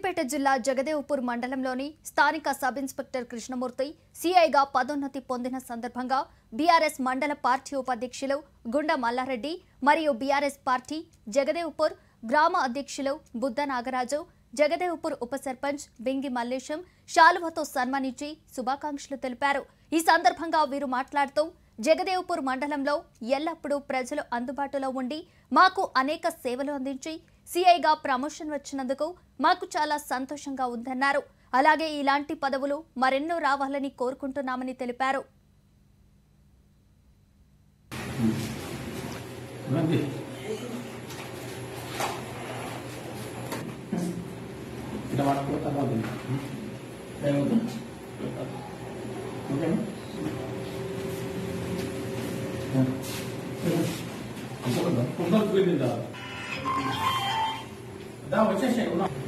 సిద్దిపేట జిల్లా జగదేవపూర్ మండలంలోని స్థానిక సబ్ ఇన్స్పెక్టర్ కృష్ణమూర్తి సిఐగా పదోన్నతి పొందిన సందర్భంగా బీఆర్ఎస్ మండల పార్టీ ఉపాధ్యక్షులు గుండా మల్లారెడ్డి మరియు బీఆర్ఎస్ పార్టీ జగదేవపూర్ గ్రామ అధ్యక్షులు బుద్ధ నాగరాజు జగదేవపూర్ ఉప సర్పంచ్ బింగి మల్లేశం శాలువతో సన్మానించి శుభాకాంక్షలు తెలిపారు। ఈ సందర్భంగా వీరు మాట్లాడుతూ జగదేవపూర్ మండలంలో ఎల్లప్పుడూ ప్రజలు అందుబాటులో ఉండి మాకు అనేక సేవలు అందించి సీఐగా ప్రమోషన్ వచ్చినందుకు మాకు చాలా సంతోషంగా ఉందన్నారు। అలాగే ఇలాంటి పదవులు మరెన్నో రావాలని కోరుకుంటున్నామని తెలిపారు। दा वैसे